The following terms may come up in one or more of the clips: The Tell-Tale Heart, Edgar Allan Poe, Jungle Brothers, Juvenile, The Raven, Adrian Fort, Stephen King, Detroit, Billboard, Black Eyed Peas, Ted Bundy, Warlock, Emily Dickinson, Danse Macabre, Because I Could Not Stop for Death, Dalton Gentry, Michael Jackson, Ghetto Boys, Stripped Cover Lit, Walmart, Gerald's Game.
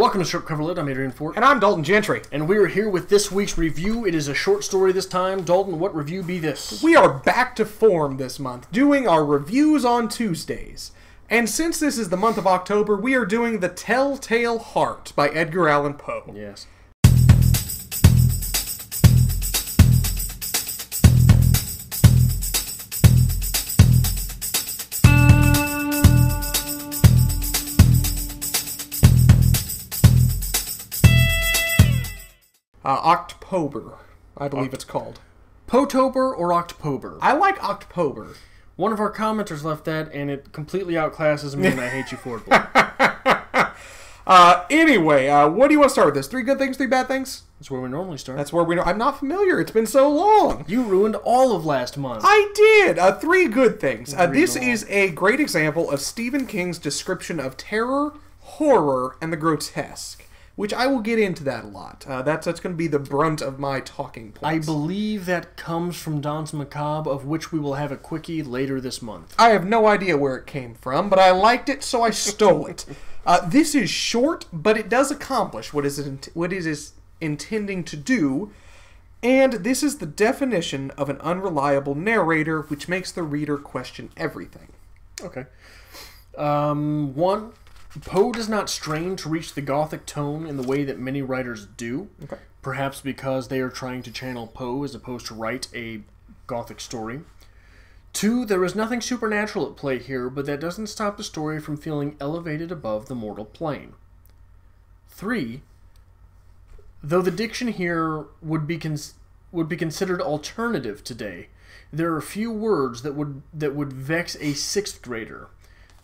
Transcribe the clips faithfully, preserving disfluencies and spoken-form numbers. Welcome to Stripped Cover Lit. I'm Adrian Fort. And I'm Dalton Gentry. And we are here with this week's review. It is a short story this time. Dalton, what review be this? We are back to form this month, doing our reviews on Tuesdays. And since this is the month of October, we are doing The Tell-Tale Heart by Edgar Allan Poe. Yes. Uh, October, I believe Oct it's called. Potober or October? I like October. One of our commenters left that, and it completely outclasses me, and I hate you for it, boy. uh, anyway, uh, what do you want to start with this? Three good things, three bad things? That's where we normally start. That's where we know. I'm not familiar. It's been so long. You ruined all of last month. I did. Uh, three good things. Uh, this is a great example of Stephen King's description of terror, horror, and the grotesque, which I will get into that a lot. Uh, that's that's going to be the brunt of my talking points. I believe that comes from Danse Macabre, of which we will have a quickie later this month. I have no idea where it came from, but I liked it, so I stole it. Uh, this is short, but it does accomplish what is it, what it is intending to do, and this is the definition of an unreliable narrator, which makes the reader question everything. Okay. Um, one... Poe does not strain to reach the Gothic tone in the way that many writers do, okay. Perhaps because they are trying to channel Poe as opposed to write a Gothic story. Two, there is nothing supernatural at play here, but that doesn't stop the story from feeling elevated above the mortal plane. Three, though the diction here would be cons would be considered alternative today, there are few words that would that would vex a sixth grader.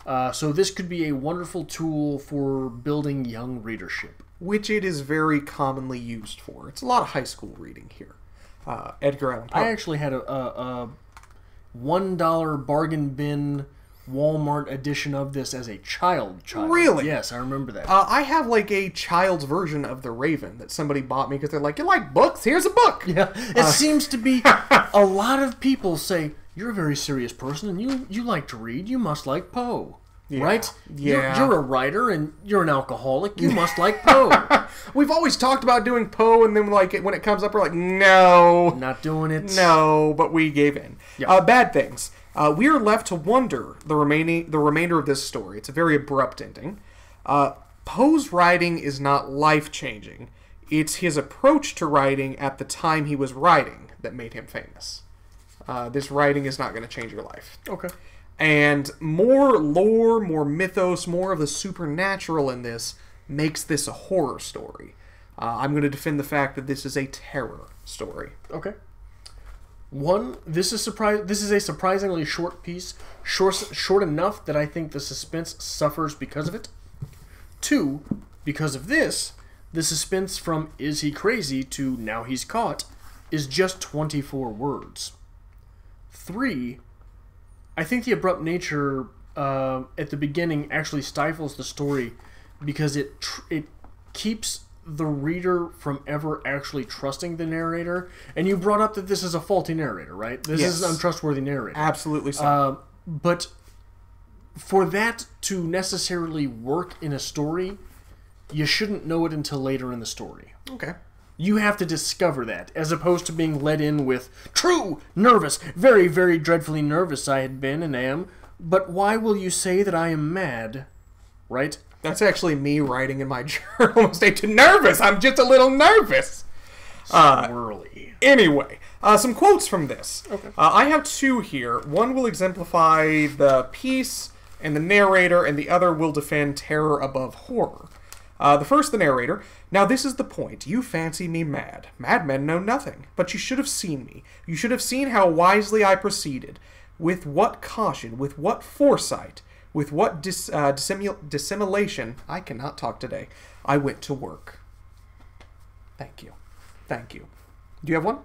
Uh, so this could be a wonderful tool for building young readership. Which it is very commonly used for. It's a lot of high school reading here. Uh, Edgar Allan Poe. I actually had a, a, a one dollar bargain bin Walmart edition of this as a child. child. Really? Yes, I remember that. Uh, I have like a child's version of The Raven that somebody bought me because they're like, you like books? Here's a book. Yeah, it uh, seems to be a lot of people say, you're a very serious person, and you, you like to read. You must like Poe, yeah. right? Yeah. You're, you're a writer, and you're an alcoholic. You must like Poe. We've always talked about doing Poe, and then like when it comes up, we're like, no. Not doing it. No, but we gave in. Yeah. Uh, bad things. Uh, we are left to wonder the, remaining, the remainder of this story. It's a very abrupt ending. Uh, Poe's writing is not life-changing. It's his approach to writing at the time he was writing that made him famous. Uh, this writing is not going to change your life. Okay. And more lore, more mythos, more of the supernatural in this makes this a horror story. Uh, I'm going to defend the fact that this is a terror story. Okay. One, this is surprise. This is a surprisingly short piece, short, short enough that I think the suspense suffers because of it. Two, because of this, the suspense from "Is he crazy?" to "Now he's caught" is just twenty-four words. Three, I think the abrupt nature uh, at the beginning actually stifles the story because it tr it keeps the reader from ever actually trusting the narrator. And you brought up that this is a faulty narrator, right? This yes. is an untrustworthy narrator. Absolutely so. Uh, but for that to necessarily work in a story, you shouldn't know it until later in the story. Okay. You have to discover that, as opposed to being let in with, true, nervous, very, very dreadfully nervous I had been and am, but why will you say that I am mad, right? That's actually me writing in my journal statement, nervous, I'm just a little nervous. Swirly. Uh, anyway, uh, some quotes from this. Okay. Uh, I have two here. One will exemplify the piece and the narrator, and the other will defend terror above horror. Uh, the first, the narrator. Now this is the point. You fancy me mad. Madmen know nothing. But you should have seen me. You should have seen how wisely I proceeded. With what caution, with what foresight, with what dis, uh, dissimul dissimulation, I cannot talk today, I went to work. Thank you. Thank you. Do you have one?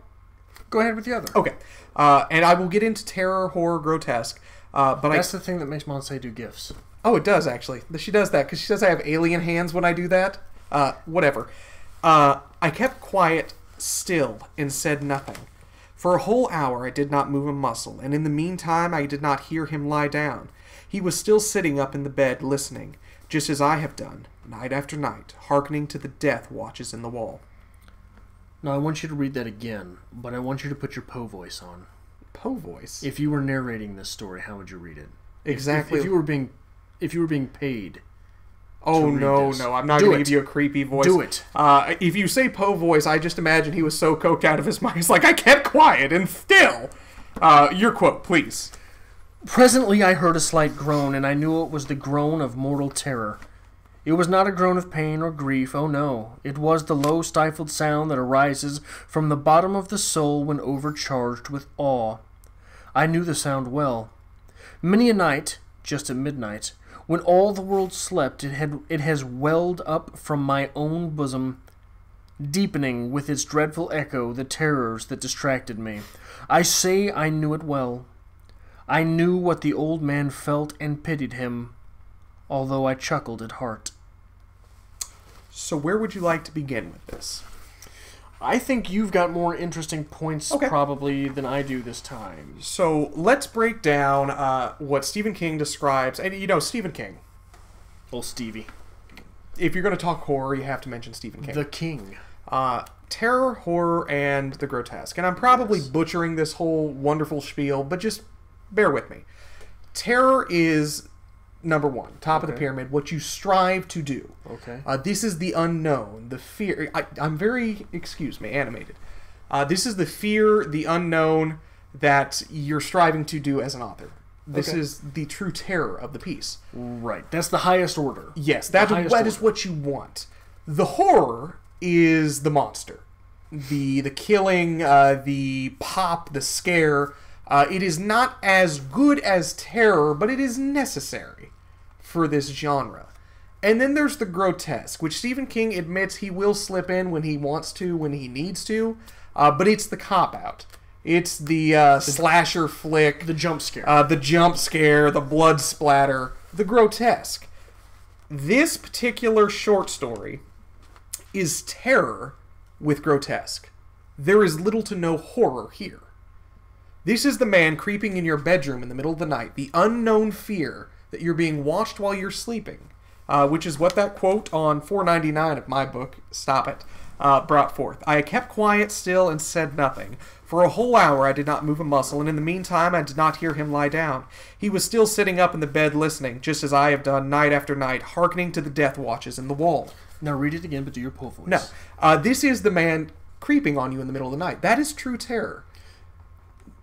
Go ahead with the other. Okay. Uh, and I will get into terror, horror, grotesque. Uh, but That's I... the thing that makes Monse do gifts. Oh, it does, actually. She does that, because she says I have alien hands when I do that. Uh, whatever. Uh, I kept quiet, still, and said nothing. For a whole hour I did not move a muscle, and in the meantime I did not hear him lie down. He was still sitting up in the bed, listening, just as I have done. night after night, hearkening to the death watches in the wall. Now, I want you to read that again, but I want you to put your Poe voice on. Poe voice? If you were narrating this story, how would you read it? Exactly. If, if, if you were being, if you were being paid. Oh, no, this. no, I'm not going to give you a creepy voice. Do it. Uh, if you say Poe voice, I just imagine he was so coked out of his mind. He's like, I kept quiet, and still. Uh, your quote, please. Presently I heard a slight groan, and I knew it was the groan of mortal terror. It was not a groan of pain or grief, oh no. It was the low, stifled sound that arises from the bottom of the soul when overcharged with awe. I knew the sound well. Many a night, just at midnight, when all the world slept, it had it has welled up from my own bosom, deepening with its dreadful echo the terrors that distracted me. I say I knew it well. I knew what the old man felt and pitied him, although I chuckled at heart. So where would you like to begin with this? I think you've got more interesting points, okay, probably than I do this time. So let's break down uh, what Stephen King describes. And you know, Stephen King. Old Stevie. If you're going to talk horror, you have to mention Stephen King. The King. Uh, terror, horror, and the grotesque. And I'm probably yes. butchering this whole wonderful spiel, but just bear with me. Terror is number one, top okay. of the pyramid, what you strive to do. Okay. Uh, this is the unknown, the fear. I, I'm very, excuse me, animated. Uh, this is the fear, the unknown that you're striving to do as an author. This okay. is the true terror of the piece. Right. That's the highest order. Yes, that, that order. is what you want. The horror is the monster. The, the killing, uh, the pop, the scare. Uh, it is not as good as terror, but it is necessary for this genre. And then there's the grotesque, which Stephen King admits he will slip in when he wants to, when he needs to, uh, but it's the cop-out. It's the, uh, the slasher flick. The jump scare. Uh, the jump scare, the blood splatter, the grotesque. This particular short story is terror with grotesque. There is little to no horror here. This is the man creeping in your bedroom in the middle of the night. The unknown fear that you're being watched while you're sleeping, uh, which is what that quote on four ninety-nine of my book, Stop It, uh, brought forth. I kept quiet still and said nothing. For a whole hour I did not move a muscle, and in the meantime I did not hear him lie down. He was still sitting up in the bed listening, just as I have done night after night, hearkening to the death watches in the wall. Now read it again, but do your Poe voice. No. Uh, this is the man creeping on you in the middle of the night. That is true terror.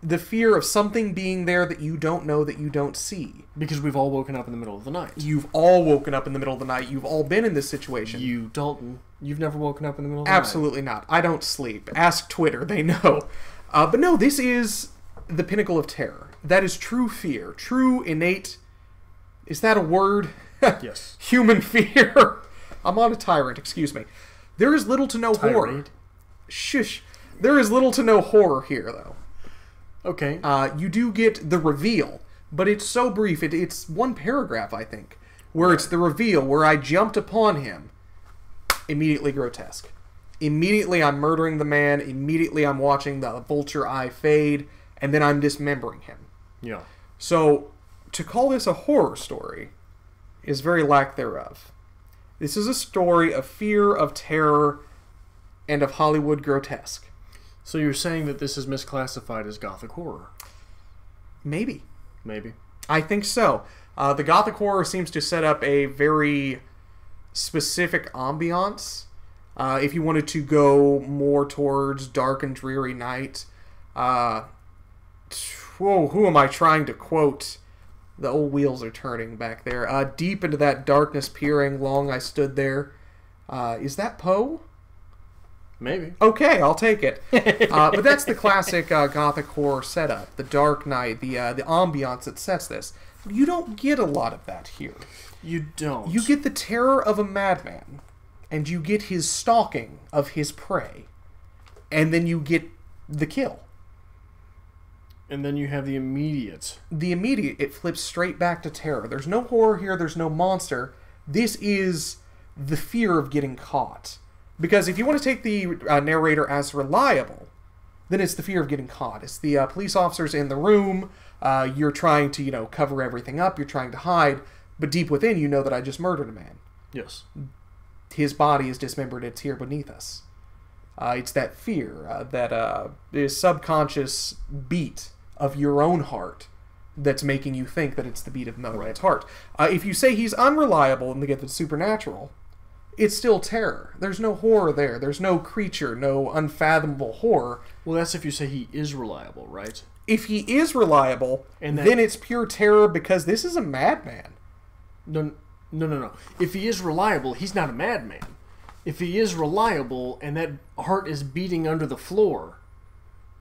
The fear of something being there that you don't know, that you don't see. Because we've all woken up in the middle of the night. You've all woken up in the middle of the night. You've all been in this situation. You, Dalton, you've never woken up in the middle of the Absolutely night. Absolutely not. I don't sleep. Ask Twitter. They know. Uh, but no, this is the pinnacle of terror. That is true fear. True, innate... Is that a word? Yes. Human fear. I'm on a tirade. Excuse me. There is little to no tirade. horror. Shush. There is little to no horror here, though. Okay. Uh, you do get the reveal, but it's so brief. It, it's one paragraph, I think, where it's the reveal, where I jumped upon him. Immediately grotesque. Immediately I'm murdering the man. Immediately I'm watching the vulture eye fade, and then I'm dismembering him. Yeah. So to call this a horror story is very lack thereof. This is a story of fear, of terror, and of Hollywood grotesque. So you're saying that this is misclassified as Gothic horror? Maybe. Maybe. I think so. Uh, the Gothic horror seems to set up a very specific ambiance. Uh, if you wanted to go more towards dark and dreary night. Uh, whoa, who am I trying to quote? The old wheels are turning back there. Uh, deep into that darkness peering, long I stood there. Uh, is that Poe? Maybe. Okay, I'll take it. Uh, but that's the classic uh, Gothic horror setup. The dark night, the uh, the ambiance that sets this. You don't get a lot of that here. You don't. You get the terror of a madman. And you get his stalking of his prey. And then you get the kill. And then you have the immediate. The immediate. It flips straight back to terror. There's no horror here. There's no monster. This is the fear of getting caught. Because if you want to take the uh, narrator as reliable, then it's the fear of getting caught. It's the uh, police officers in the room. Uh, you're trying to, you know, cover everything up. You're trying to hide. But deep within, you know that I just murdered a man. Yes. His body is dismembered. It's here beneath us. Uh, it's that fear, uh, that uh, subconscious beat of your own heart that's making you think that it's the beat of another man's heart. Uh, if you say he's unreliable and they get the supernatural, it's still terror. There's no horror there. There's no creature, no unfathomable horror. Well, that's if you say he is reliable, right? If he is reliable, and that... then it's pure terror because this is a madman. No, no, no, no. If he is reliable, he's not a madman. If he is reliable and that heart is beating under the floor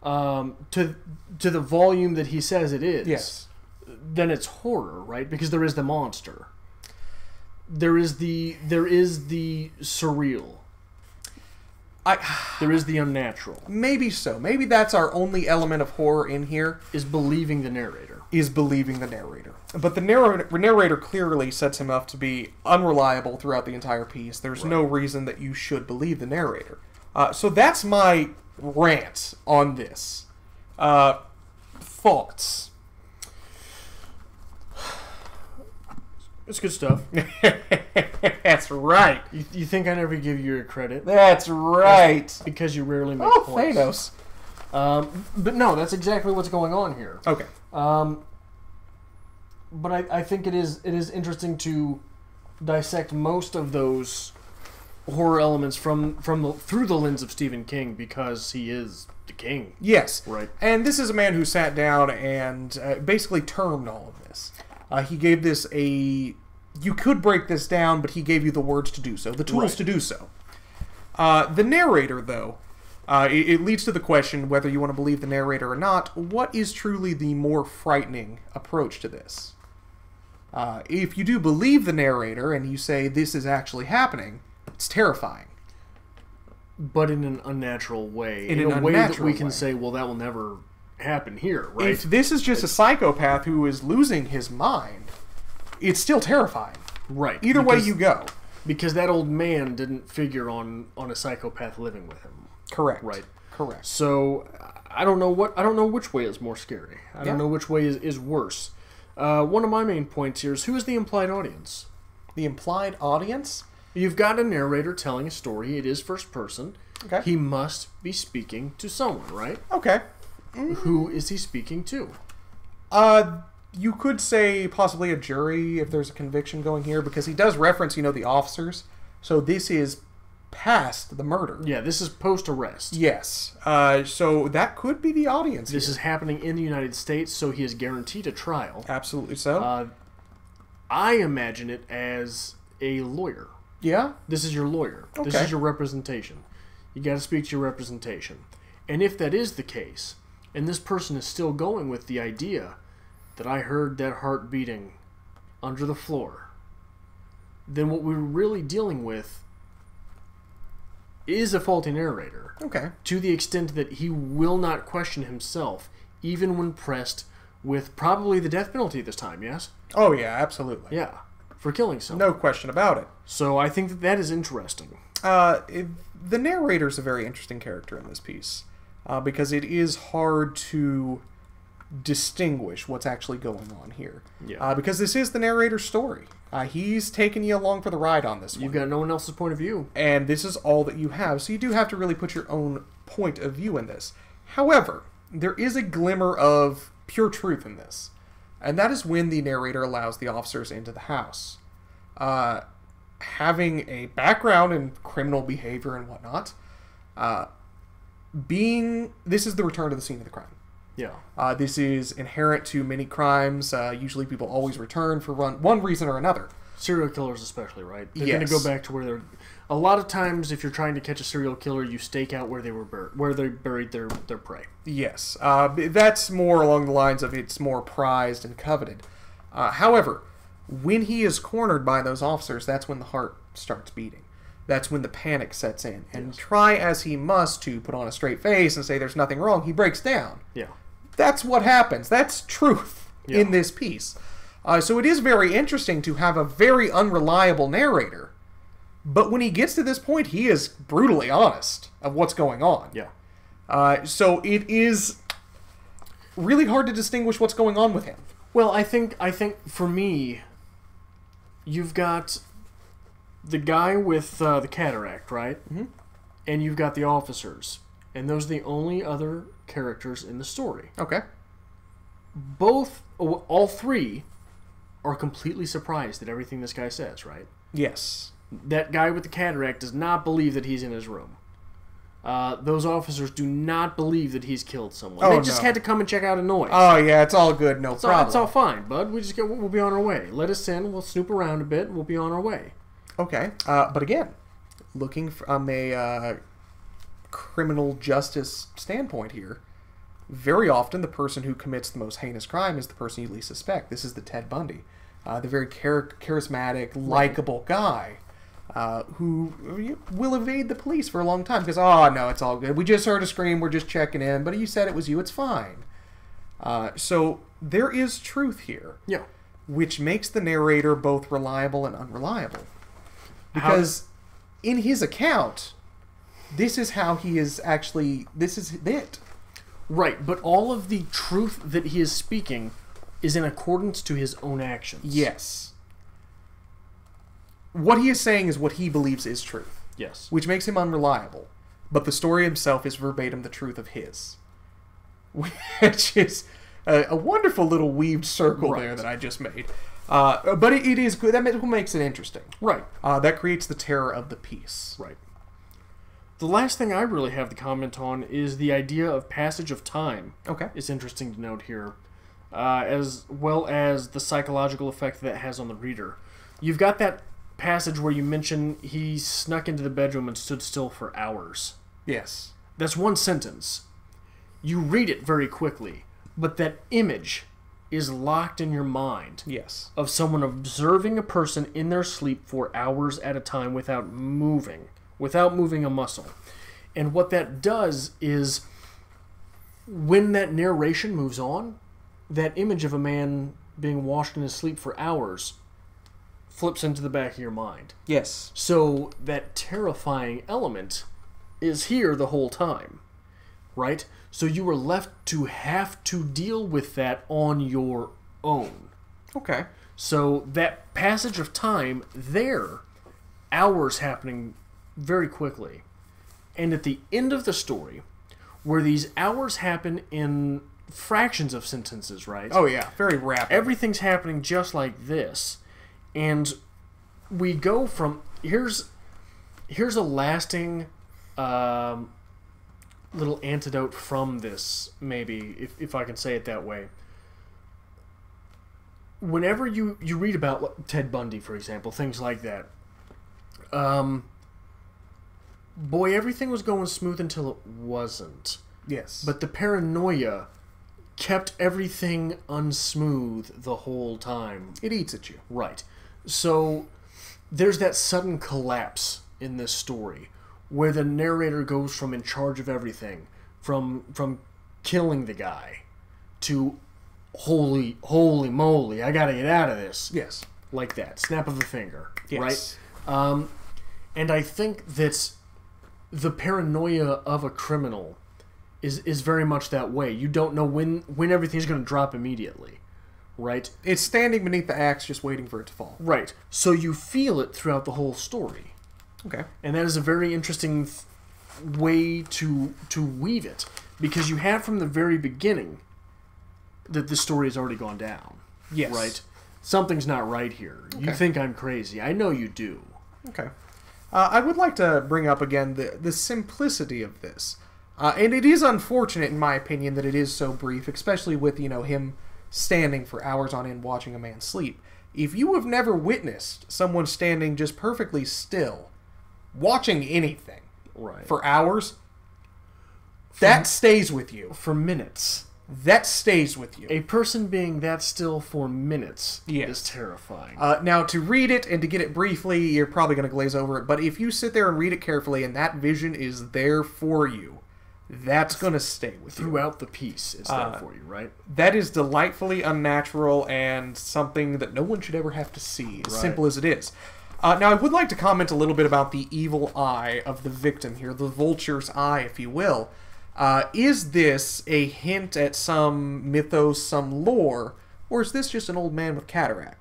um, to to the volume that he says it is, yes, then it's horror, right? Because there is the monster. There is the there is the surreal. I, there is the unnatural. Maybe so. Maybe that's our only element of horror in here. Is believing the narrator. Is believing the narrator. But the narrator, narrator clearly sets him up to be unreliable throughout the entire piece. There's right. no reason that you should believe the narrator. Uh, so that's my rant on this. Uh, thoughts? It's good stuff. That's right. You, you think I never give you your credit? That's right. That's because you rarely make oh, points. Thanos. Um, but no, that's exactly what's going on here. Okay. Um, but I, I think it is it is interesting to dissect most of those horror elements from from the, through the lens of Stephen King because he is the king. Yes. Right. And this is a man who sat down and uh, basically termed all of this. Uh, he gave this a... You could break this down, but he gave you the words to do so, the tools right. to do so. Uh, the narrator, though, uh, it, it leads to the question, whether you want to believe the narrator or not, what is truly the more frightening approach to this? Uh, if you do believe the narrator and you say this is actually happening, it's terrifying. But in an unnatural way. In, in an a way that we can way. say, well, that will never... happen here, right? If this is just it's, a psychopath who is losing his mind, it's still terrifying. Right. Either because, way you go. Because that old man didn't figure on, on a psychopath living with him. Correct. Right. Correct. So I don't know what I don't know which way is more scary. I yeah. don't know which way is, is worse. Uh, one of my main points here is who is the implied audience? The implied audience? You've got a narrator telling a story, it is first person. Okay. He must be speaking to someone, right? Okay. Who is he speaking to? Uh, you could say possibly a jury if there's a conviction going here, because he does reference, you know, the officers. So this is past the murder. Yeah, this is post-arrest. Yes. Uh, so that could be the audience This here. is happening in the United States, so he is guaranteed a trial. Absolutely so. Uh, I imagine it as a lawyer. Yeah? This is your lawyer. Okay. This is your representation. You got to speak to your representation. And if that is the case... and this person is still going with the idea that I heard that heart beating under the floor, then what we're really dealing with is a faulty narrator. Okay. To the extent that he will not question himself, even when pressed with probably the death penalty this time, yes? Oh, yeah, absolutely. Yeah, for killing someone. No question about it. So I think that that is interesting. Uh, it, the narrator is a very interesting character in this piece. Uh, because it is hard to distinguish what's actually going on here. Yeah. Uh, because this is the narrator's story. Uh, he's taking you along for the ride on this one. You've got no one else's point of view. And this is all that you have. So you do have to really put your own point of view in this. However, there is a glimmer of pure truth in this. And that is when the narrator allows the officers into the house. Uh, having a background in criminal behavior and whatnot... Uh, Being, this is the return to the scene of the crime. Yeah. Uh, this is inherent to many crimes. Uh, usually people always return for one, one reason or another. Serial killers especially, right? They're yes. going to go back to where they're... A lot of times if you're trying to catch a serial killer, you stake out where they were bur where they buried their, their prey. Yes. Uh, that's more along the lines of it's more prized and coveted. Uh, however, when he is cornered by those officers, that's when the heart starts beating. That's when the panic sets in. And yes. try as he must to put on a straight face and say there's nothing wrong, he breaks down. Yeah. That's what happens. That's truth yeah. in this piece. Uh, so it is very interesting to have a very unreliable narrator. But when he gets to this point, he is brutally honest of what's going on. Yeah. Uh, so it is really hard to distinguish what's going on with him. Well, I think, I think for me, you've got... the guy with uh, the cataract, right? Mm-hmm. And you've got the officers. And those are the only other characters in the story. Okay. Both, all three are completely surprised at everything this guy says, right? Yes. That guy with the cataract does not believe that he's in his room. Uh, those officers do not believe that he's killed someone. Oh, they just no. had to come and check out a noise. Oh, yeah, it's all good, no it's problem. All, it's all fine, bud. We just get, we'll be on our way. Let us in, we'll snoop around a bit, we'll be on our way. Okay, uh, but again, looking from a uh, criminal justice standpoint here, very often the person who commits the most heinous crime is the person you least suspect. This is the Ted Bundy, uh, the very char charismatic, likable guy uh, who will evade the police for a long time because, oh, no, it's all good. We just heard a scream. We're just checking in. But you said it was you. It's fine. Uh, so there is truth here, yeah, which makes the narrator both reliable and unreliable. Because how? In his account, this is how he is actually, this is it. Right, but all of the truth that he is speaking is in accordance to his own actions. Yes. What he is saying is what he believes is truth. Yes. Which makes him unreliable. But the story himself is verbatim the truth of his. Which is a, a wonderful little weaved circle right. there that I just made. Uh, but it, it is good. That makes it interesting. Right. Uh, that creates the terror of the piece. Right. The last thing I really have to comment on is the idea of passage of time. Okay. It's interesting to note here, uh, as well as the psychological effect that it has on the reader. You've got that passage where you mention he snuck into the bedroom and stood still for hours. Yes. That's one sentence. You read it very quickly, but that image is locked in your mind. Yes. Of someone observing a person in their sleep for hours at a time without moving. Without moving a muscle. And what that does is when that narration moves on, that image of a man being washed in his sleep for hours flips into the back of your mind. Yes. So that terrifying element is here the whole time, right? So you were left to have to deal with that on your own. Okay. So that passage of time there, hours happening very quickly. And at the end of the story, where these hours happen in fractions of sentences, right? Oh, yeah. Very rapid. Everything's happening just like this. And we go from... Here's, here's a lasting um, little antidote from this, maybe, if, if I can say it that way. Whenever you, you read about Ted Bundy, for example, things like that, um... boy, everything was going smooth until it wasn't. Yes. But the paranoia kept everything unsmooth the whole time. It eats at you. Right. So there's that sudden collapse in this story where the narrator goes from in charge of everything, from from killing the guy, to holy, holy moly, I gotta get out of this. Yes. Like that. Snap of a finger. Yes. Right? Um, and I think that's... the paranoia of a criminal is is very much that way. You don't know when when everything's going to drop immediately, right? It's standing beneath the axe just waiting for it to fall. Right. So you feel it throughout the whole story. Okay. And that is a very interesting th way to to weave it, because you have from the very beginning that the story has already gone down. Yes. Right? Something's not right here. Okay. You think I'm crazy. I know you do. Okay. Uh, I would like to bring up again the, the simplicity of this. Uh, and it is unfortunate, in my opinion, that it is so brief, especially with, you know, him standing for hours on end watching a man sleep. If you have never witnessed someone standing just perfectly still, watching anything right. for hours, for, that stays with you. For minutes. That stays with you. A person being that still for minutes yes. is terrifying. Uh, now, to read it and to get it briefly, you're probably going to glaze over it. But if you sit there and read it carefully and that vision is there for you, that's going to stay with Throughout you. Throughout the piece, it's uh, there for you, right? That is delightfully unnatural and something that no one should ever have to see, as right. simple as it is. Uh, now, I would like to comment a little bit about the evil eye of the victim here, the vulture's eye, if you will. Uh, is this a hint at some mythos, some lore, or is this just an old man with cataract?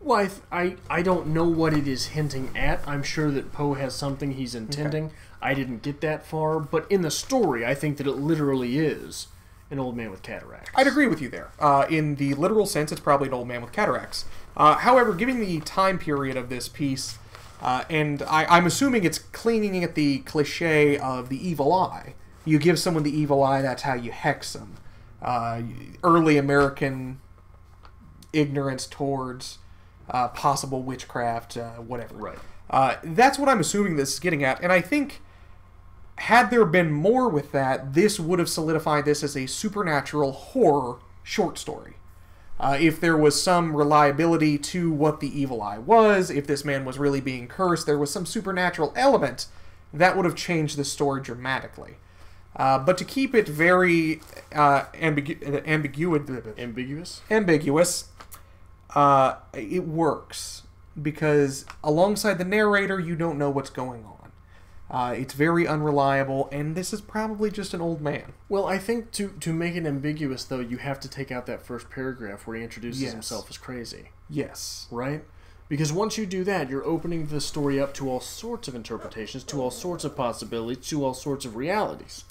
Well, I, I, I don't know what it is hinting at. I'm sure that Poe has something he's intending. Okay. I didn't get that far, but in the story, I think that it literally is an old man with cataracts. I'd agree with you there. Uh, in the literal sense, it's probably an old man with cataracts. Uh, however, given the time period of this piece, uh, and I, I'm assuming it's cleaning at the cliche of the evil eye. You give someone the evil eye, that's how you hex them. Uh, early American ignorance towards... Uh, possible witchcraft, uh, whatever. Right. Uh, that's what I'm assuming this is getting at, and I think had there been more with that, this would have solidified this as a supernatural horror short story. Uh, if there was some reliability to what the evil eye was, if this man was really being cursed, there was some supernatural element, that would have changed this story dramatically. Uh, but to keep it very uh, ambigu ambigu ambiguous, ambiguous, Uh, it works because alongside the narrator, you don't know what's going on. Uh, it's very unreliable, and this is probably just an old man. Well, I think to, to make it ambiguous, though, you have to take out that first paragraph where he introduces yes. himself as crazy. Yes. Right? Because once you do that, you're opening the story up to all sorts of interpretations, to all sorts of possibilities, to all sorts of realities.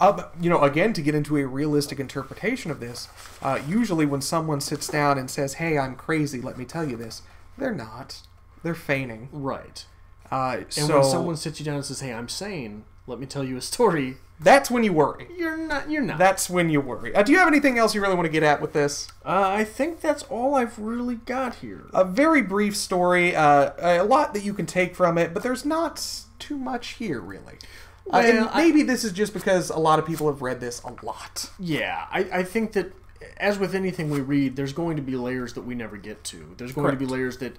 Uh, but, you know, again, to get into a realistic interpretation of this, uh, usually when someone sits down and says, hey, I'm crazy, let me tell you this, they're not. They're feigning. Right. Uh, and so, when someone sits you down and says, hey, I'm sane, let me tell you a story, that's when you worry. You're not. You're not. That's when you worry. Uh, do you have anything else you really want to get at with this? Uh, I think that's all I've really got here. A very brief story, uh, a lot that you can take from it, but there's not too much here, really. Well, uh, and maybe I, this is just because a lot of people have read this a lot. Yeah, I, I think that, as with anything we read, there's going to be layers that we never get to. There's going Correct. to be layers that,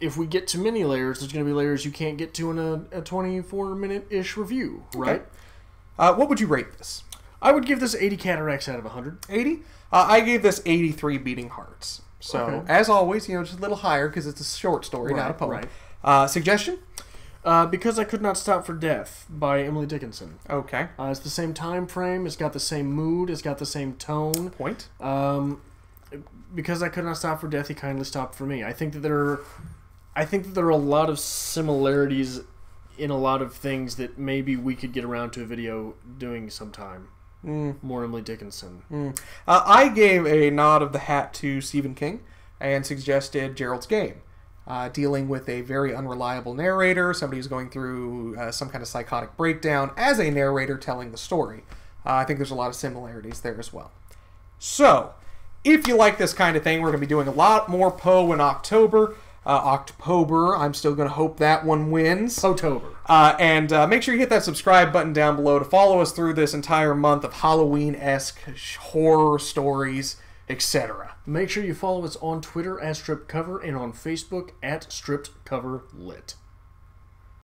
if we get too many layers, there's going to be layers you can't get to in a twenty-four minute-ish review, right? Okay. Uh, what would you rate this? I would give this eighty cataracts out of one hundred. eighty? Uh, I gave this eighty-three beating hearts. So, okay. as always, you know, just a little higher because it's a short story, right, not a poem. Right. Uh, suggestion? Uh, Because I Could Not Stop for Death by Emily Dickinson. Okay. Uh, it's the same time frame. It's got the same mood. It's got the same tone. Point. Um, Because I Could Not Stop for Death, He Kindly Stopped for Me. I think that there are, I think that there are a lot of similarities in a lot of things that maybe we could get around to a video doing sometime. Mm. More Emily Dickinson. Mm. Uh, I gave a nod of the hat to Stephen King and suggested Gerald's Game. Uh, dealing with a very unreliable narrator, somebody who's going through uh, some kind of psychotic breakdown as a narrator telling the story. Uh, I think there's a lot of similarities there as well. So, if you like this kind of thing, we're going to be doing a lot more Poe in October. Uh, October, I'm still going to hope that one wins. October. Uh, and uh, make sure you hit that subscribe button down below to follow us through this entire month of Halloween-esque horror stories, et cetera. Make sure you follow us on Twitter at Stripped Cover and on Facebook at Stripped Cover Lit.